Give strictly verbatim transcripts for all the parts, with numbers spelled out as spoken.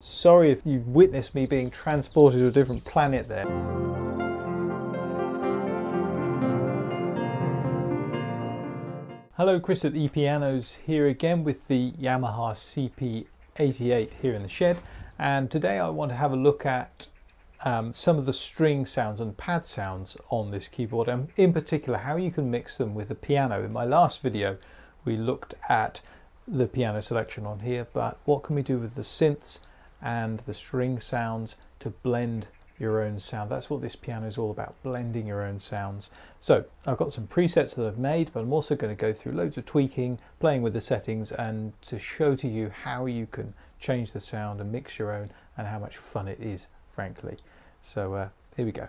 Sorry if you've witnessed me being transported to a different planet there. Hello, Chris at ePianos here again with the Yamaha C P eighty-eight here in the shed, and today I want to have a look at um, some of the string sounds and pad sounds on this keyboard, and in particular how you can mix them with the piano. In my last video we looked at the piano selection on here, but what can we do with the synths and the string sounds to blend your own sound? That's what this piano is all about, blending your own sounds. So I've got some presets that I've made, but I'm also going to go through loads of tweaking, playing with the settings, and to show to you how you can change the sound and mix your own, and how much fun it is, frankly. So uh, here we go.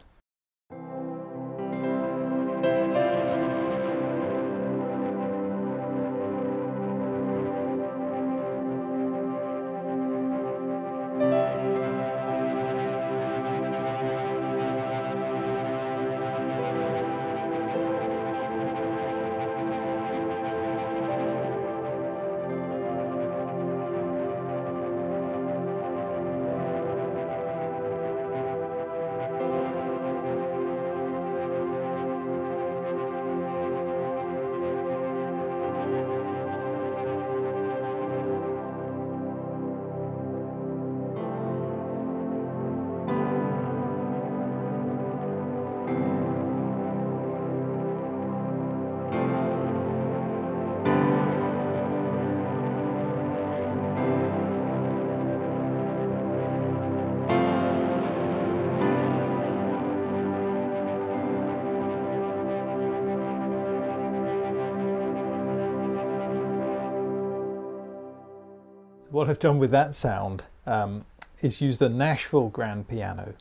What I've done with that sound um, is use the Nashville Grand Piano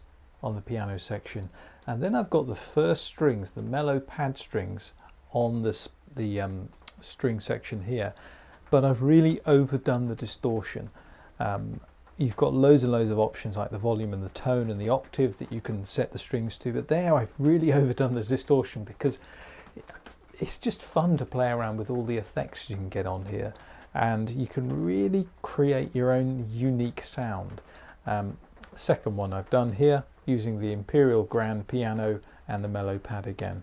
on the piano section, and then I've got the first strings, the mellow pad strings, on this the um, string section here, but I've really overdone the distortion. Um, you've got loads and loads of options like the volume and the tone and the octave that you can set the strings to, but there I've really overdone the distortion because it's just fun to play around with all the effects you can get on here. And you can really create your own unique sound. Um, second one I've done here using the Imperial Grand Piano and the mellow pad again.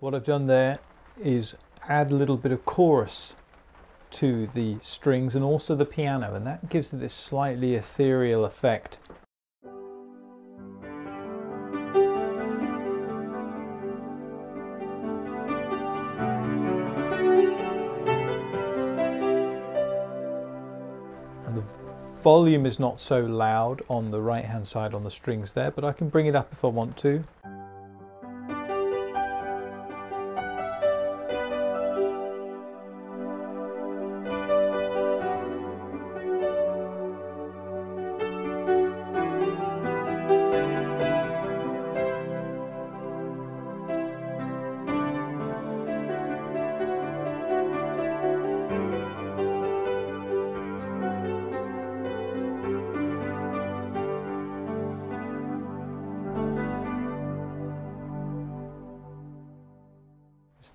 What I've done there is add a little bit of chorus to the strings and also the piano, and that gives it this slightly ethereal effect. And the volume is not so loud on the right hand side on the strings there, but I can bring it up if I want to.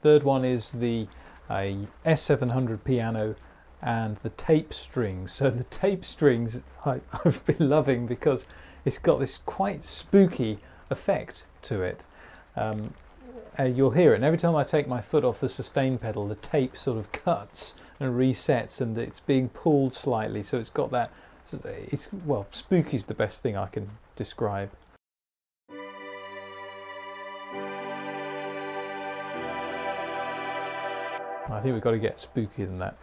Third one is the uh, S seven hundred piano and the tape strings. So the tape strings I, I've been loving because it's got this quite spooky effect to it. Um, you'll hear it, and every time I take my foot off the sustain pedal the tape sort of cuts and resets, and it's being pulled slightly, so it's got that, it's, well, spooky is the best thing I can describe. I think we've got to get spookier than that.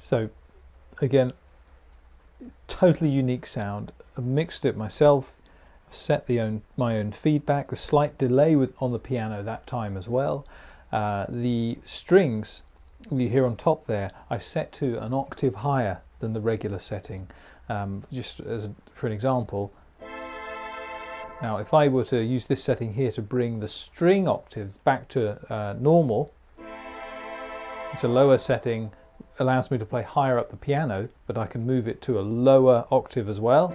So again, totally unique sound. I've mixed it myself, set the own my own feedback, the slight delay with on the piano that time as well. Uh, the strings you hear on top there, I've set to an octave higher than the regular setting. Um, just as for an example, now if I were to use this setting here to bring the string octaves back to uh, normal, it's a lower setting, allows me to play higher up the piano, but I can move it to a lower octave as well.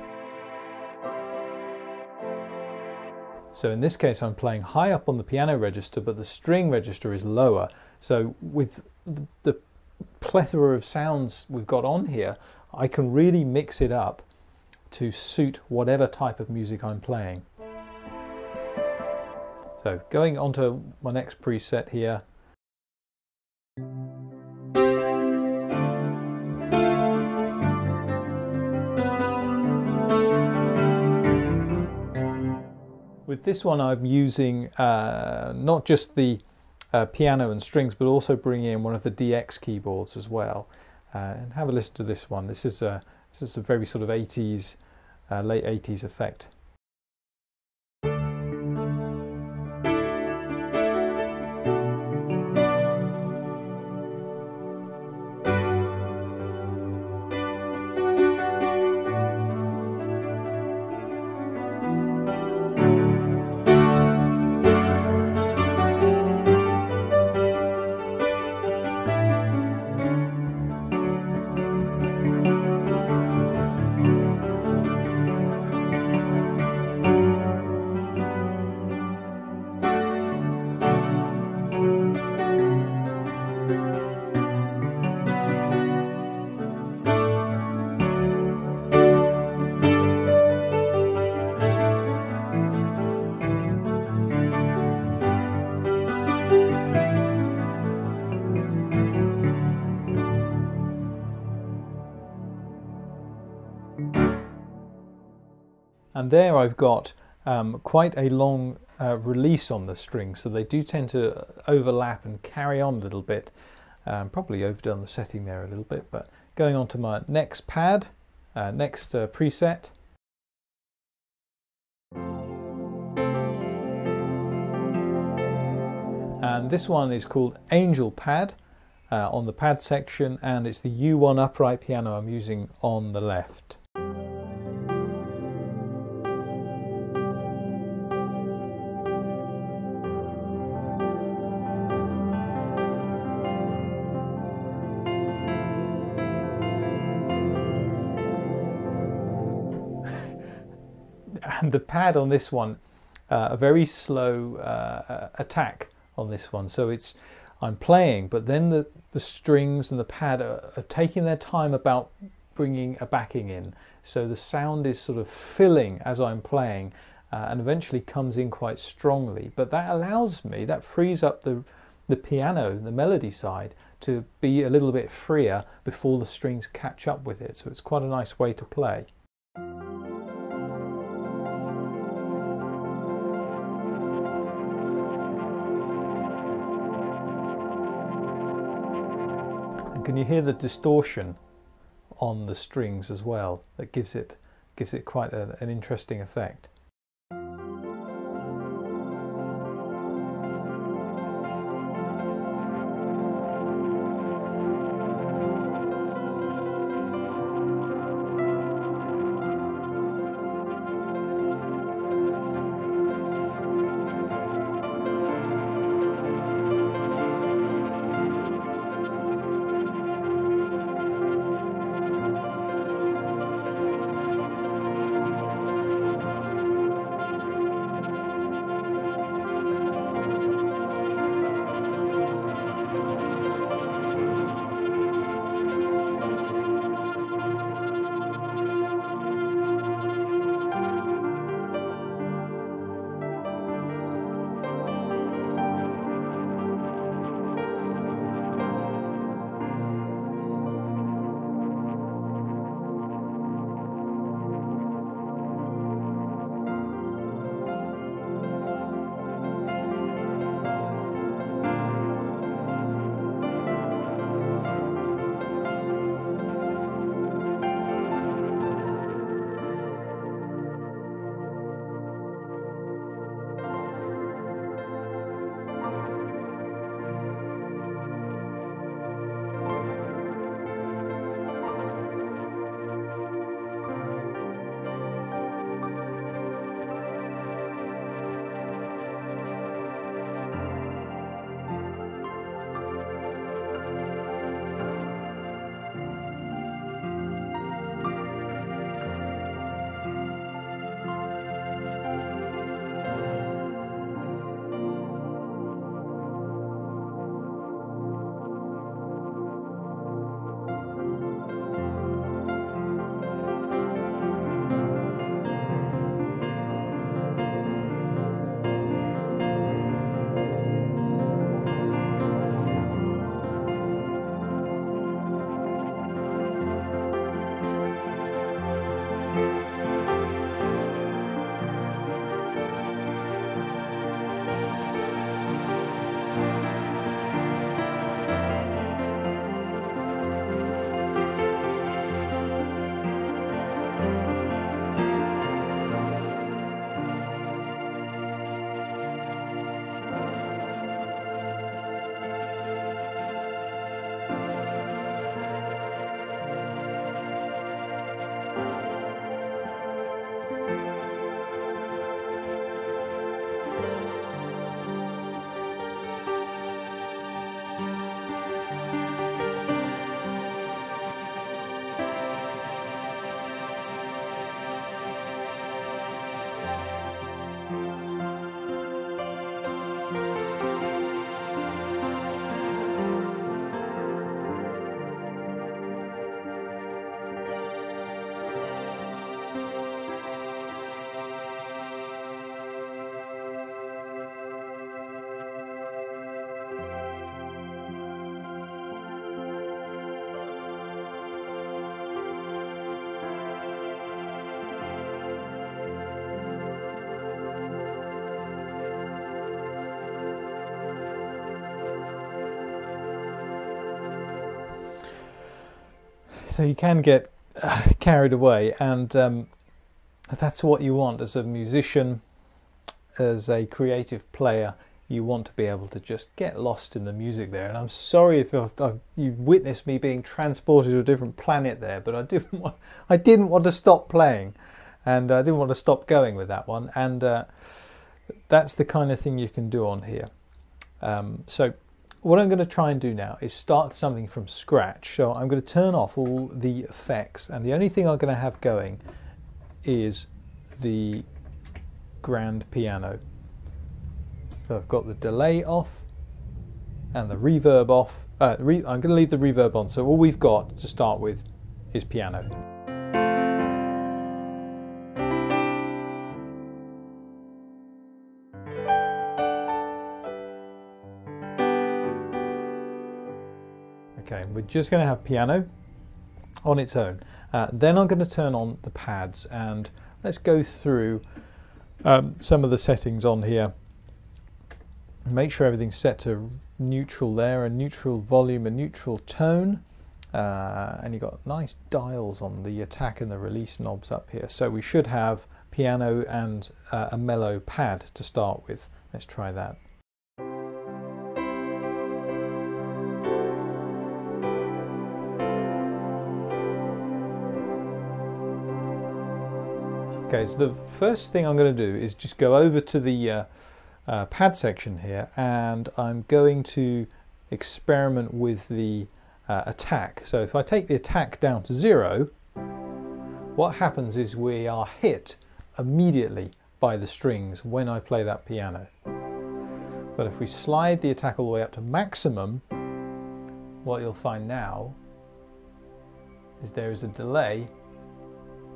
So in this case I'm playing high up on the piano register, but the string register is lower. So with the plethora of sounds we've got on here, I can really mix it up to suit whatever type of music I'm playing. So going on to my next preset here. With this one I'm using uh, not just the uh, piano and strings, but also bringing in one of the D X keyboards as well. Uh, and have a listen to this one. This is a, this is a very sort of eighties, uh, late eighties effect. And there I've got um, quite a long uh, release on the strings, so they do tend to overlap and carry on a little bit. Um, probably overdone the setting there a little bit, but going on to my next pad, uh, next uh, preset. And this one is called Angel Pad uh, on the pad section, and it's the U one upright piano I'm using on the left. And the pad on this one, uh, a very slow uh, attack on this one. So it's, I'm playing, but then the, the strings and the pad are, are taking their time about bringing a backing in. So the sound is sort of filling as I'm playing uh, and eventually comes in quite strongly. But that allows me, that frees up the, the piano, the melody side, to be a little bit freer before the strings catch up with it. So it's quite a nice way to play. Can you hear the distortion on the strings as well? That gives it gives it quite a, an interesting effect. so you can get uh, carried away, and um, that's what you want as a musician, as a creative player. You want to be able to just get lost in the music there. And I'm sorry if I've, I've, you've witnessed me being transported to a different planet there, but I didn't want, I didn't want to stop playing, and I didn't want to stop going with that one. And uh, that's the kind of thing you can do on here. Um, so what I'm going to try and do now is start something from scratch. So I'm going to turn off all the effects, and the only thing I'm going to have going is the grand piano. So I've got the delay off and the reverb off. Uh, re I'm going to leave the reverb on, so all we've got to start with is piano. Okay, we're just going to have piano on its own. Uh, then I'm going to turn on the pads, and let's go through um, some of the settings on here. Make sure everything's set to neutral there, a neutral volume, a neutral tone, uh, and you've got nice dials on the attack and the release knobs up here. So we should have piano and uh, a mellow pad to start with. Let's try that. Okay, so the first thing I'm going to do is just go over to the uh, Uh, pad section here, and I'm going to experiment with the uh, attack. So if I take the attack down to zero, what happens is we are hit immediately by the strings when I play that piano. But if we slide the attack all the way up to maximum, what you'll find now is there is a delay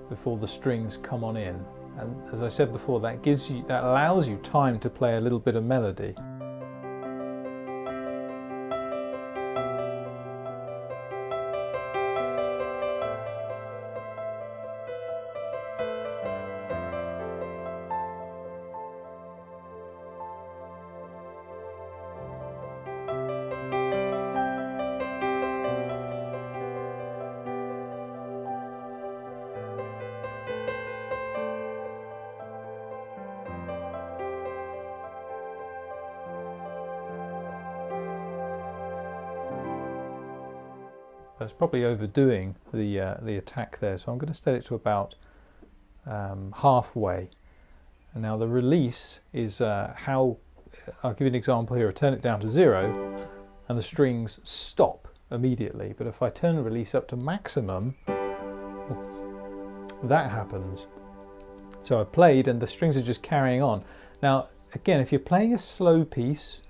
before the strings come on in. And as I said before, that gives you, that allows you time to play a little bit of melody. That's probably overdoing the uh, the attack there, so I'm going to set it to about um, halfway. And now the release is uh, how, I'll give you an example here. I turn it down to zero and the strings stop immediately, but if I turn the release up to maximum, that happens. So I played and the strings are just carrying on. Now again, if you're playing a slow piece,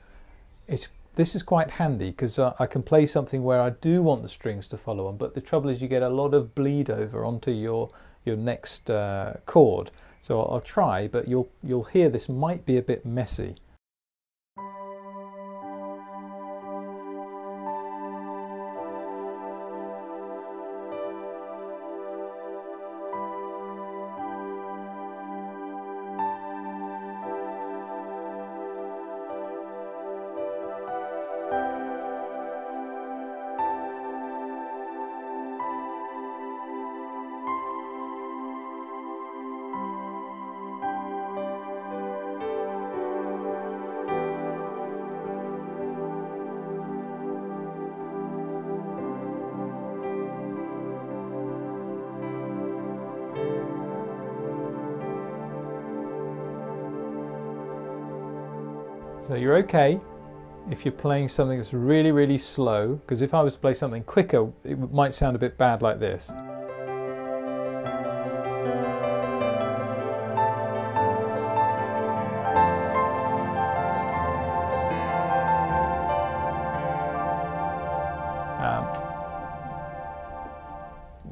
it's this is quite handy, because uh, I can play something where I do want the strings to follow on, but the trouble is you get a lot of bleed over onto your your next uh, chord. So I'll, I'll try, but you'll you'll hear this might be a bit messy. So you're okay if you're playing something that's really, really slow, because if I was to play something quicker, it might sound a bit bad like this. Um,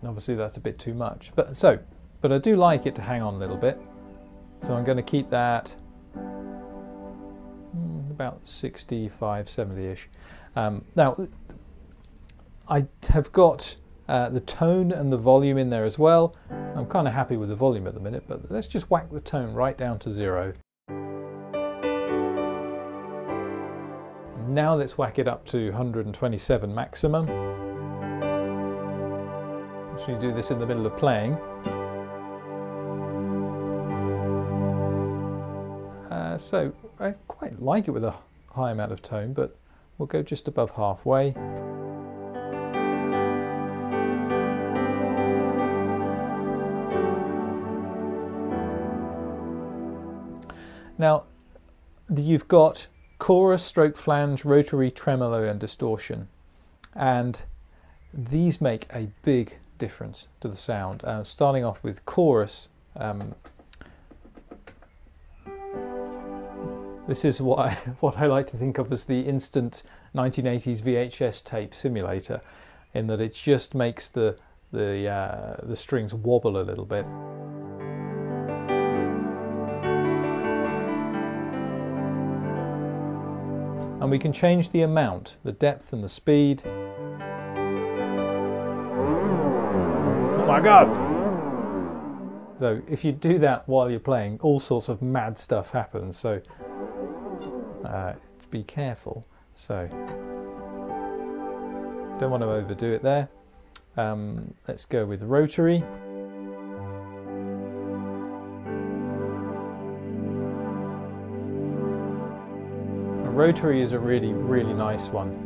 obviously that's a bit too much, but so, but I do like it to hang on a little bit. So I'm going to keep that about sixty-five, seventy-ish. Um, now, I have got uh, the tone and the volume in there as well. I'm kind of happy with the volume at the minute, but let's just whack the tone right down to zero. Now let's whack it up to one twenty-seven maximum. So you do this in the middle of playing. Uh, so I quite like it with a high amount of tone, but we'll go just above halfway. Now, you've got chorus, stroke, flange, rotary, tremolo and distortion, and these make a big difference to the sound. Uh, starting off with chorus, um, this is what I, what I like to think of as the instant nineteen eighties V H S tape simulator, in that it just makes the, the, uh, the strings wobble a little bit. And we can change the amount, the depth and the speed. Oh my God! So if you do that while you're playing, all sorts of mad stuff happens. So uh, be careful. So don't want to overdo it there. Um, let's go with rotary. Rotary is a really, really nice one.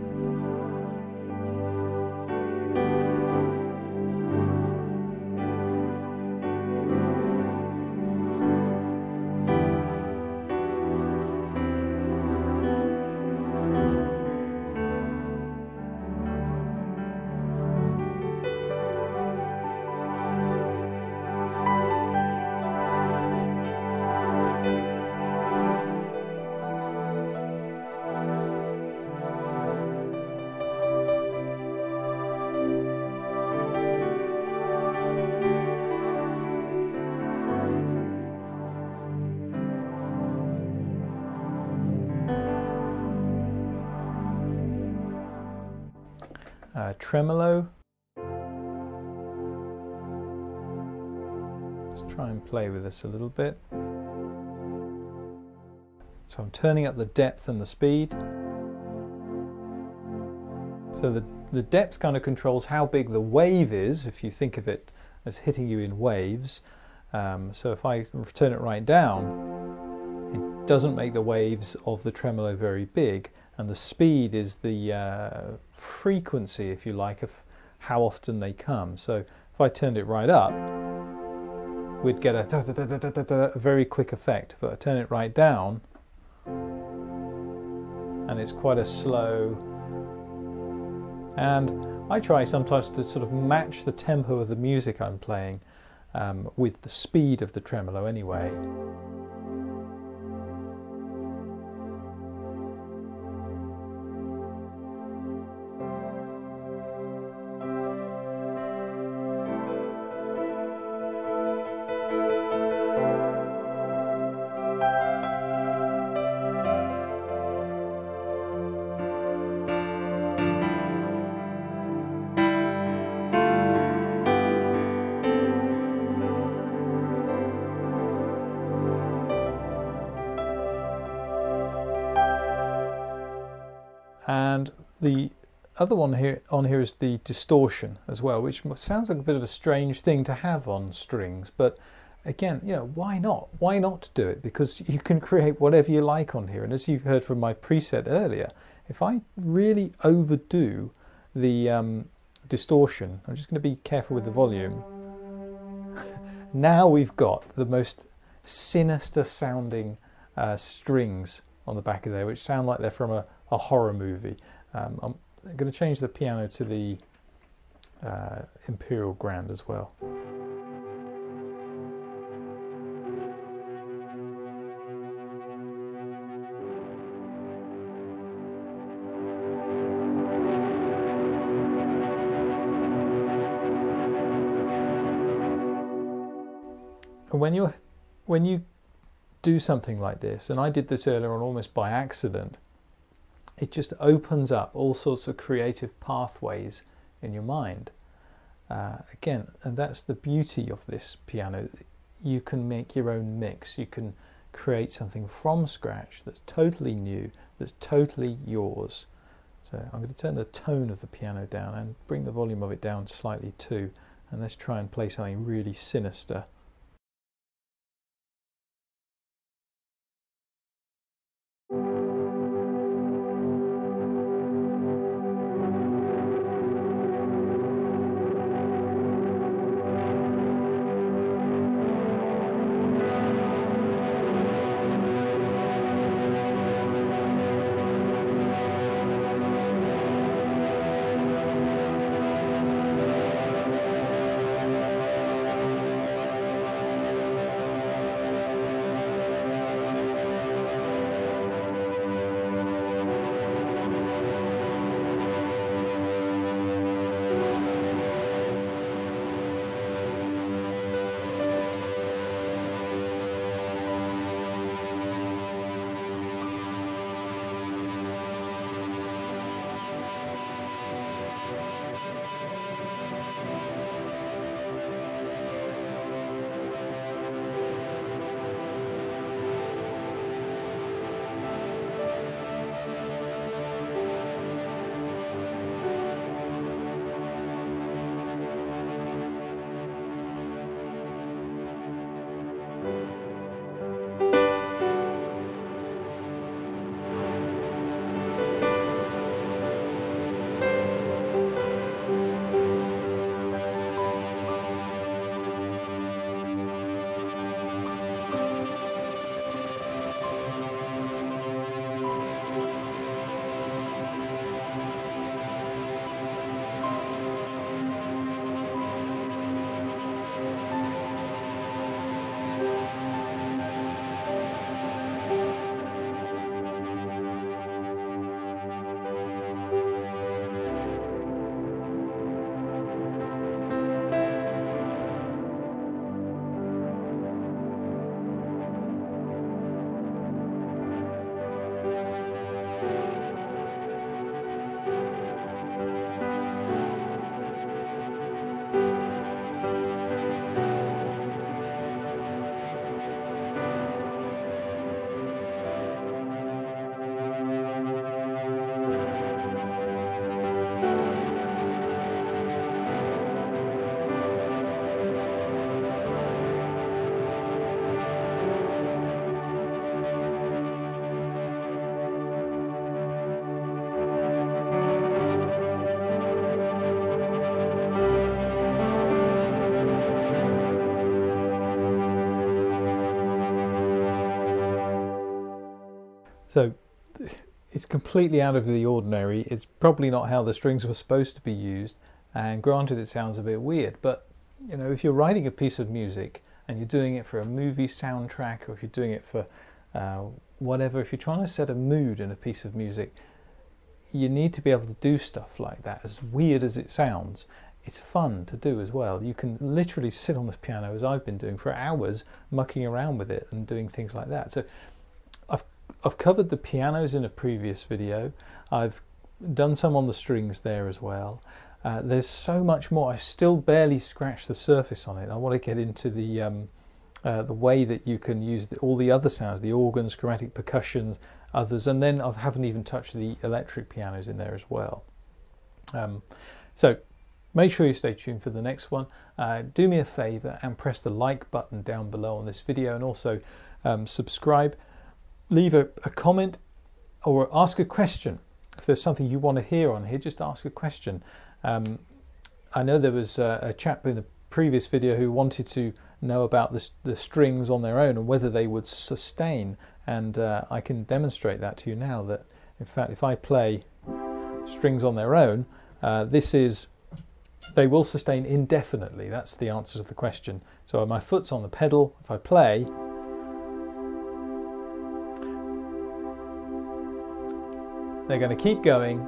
Uh, tremolo. Let's try and play with this a little bit. So I'm turning up the depth and the speed. So the, the depth kind of controls how big the wave is, if you think of it as hitting you in waves. Um, so if I turn it right down, it doesn't make the waves of the tremolo very big. And the speed is the uh, frequency, if you like, of how often they come. So if I turned it right up, we'd get a da, da, da, da, da, da, very quick effect. But I turn it right down, and it's quite a slow. And I try sometimes to sort of match the tempo of the music I'm playing um, with the speed of the tremolo anyway. And the other one here on here is the distortion as well, which sounds like a bit of a strange thing to have on strings, but again, you know, why not? Why not do it? Because you can create whatever you like on here. And as you heard from my preset earlier, if I really overdo the um, distortion, I'm just going to be careful with the volume. Now we've got the most sinister sounding uh, strings on the back of there, which sound like they're from a a horror movie. Um, I'm going to change the piano to the uh, Imperial Grand as well. And when you when you do something like this, and I did this earlier on almost by accident, it just opens up all sorts of creative pathways in your mind. Uh, again, and that's the beauty of this piano. You can make your own mix. You can create something from scratch that's totally new, that's totally yours. So I'm going to turn the tone of the piano down and bring the volume of it down slightly too, and let's try and play something really sinister. So it's completely out of the ordinary. It's probably not how the strings were supposed to be used, and granted it sounds a bit weird, but you know, if you're writing a piece of music and you're doing it for a movie soundtrack, or if you're doing it for uh, whatever, if you're trying to set a mood in a piece of music, you need to be able to do stuff like that. As weird as it sounds, it's fun to do as well. You can literally sit on this piano, as I've been doing for hours, mucking around with it and doing things like that. So I've I've covered the pianos in a previous video. I've done some on the strings there as well. Uh, there's so much more. I still barely scratched the surface on it. I want to get into the um, uh, the way that you can use the, all the other sounds, the organs, chromatic percussion, others, and then I haven't even touched the electric pianos in there as well. Um, so make sure you stay tuned for the next one. Uh, do me a favor and press the like button down below on this video, and also um, subscribe. Leave a, a comment or ask a question. If there's something you want to hear on here, just ask a question. Um, I know there was a, a chap in the previous video who wanted to know about the, the strings on their own and whether they would sustain. And uh, I can demonstrate that to you now, that in fact, if I play strings on their own, uh, this is, they will sustain indefinitely. That's the answer to the question. So my foot's on the pedal, if I play, they're going to keep going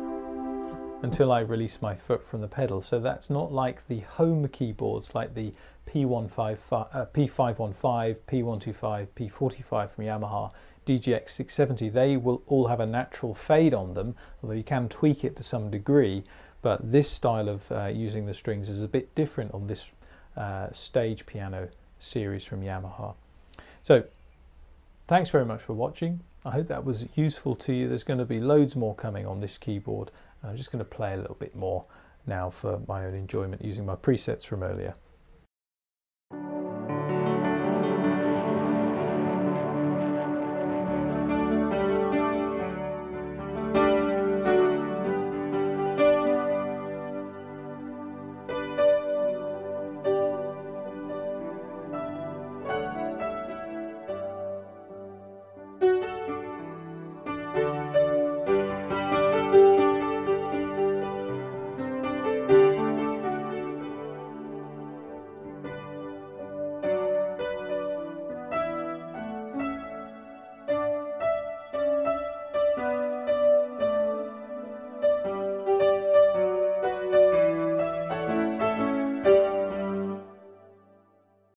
until I release my foot from the pedal. So that's not like the home keyboards, like the P one fifteen, uh, P five one five, P one twenty-five, P forty-five from Yamaha, D G X six seventy. They will all have a natural fade on them, although you can tweak it to some degree. But this style of uh, using the strings is a bit different on this uh, stage piano series from Yamaha. So thanks very much for watching. I hope that was useful to you. There's going to be loads more coming on this keyboard, and I'm just going to play a little bit more now for my own enjoyment using my presets from earlier.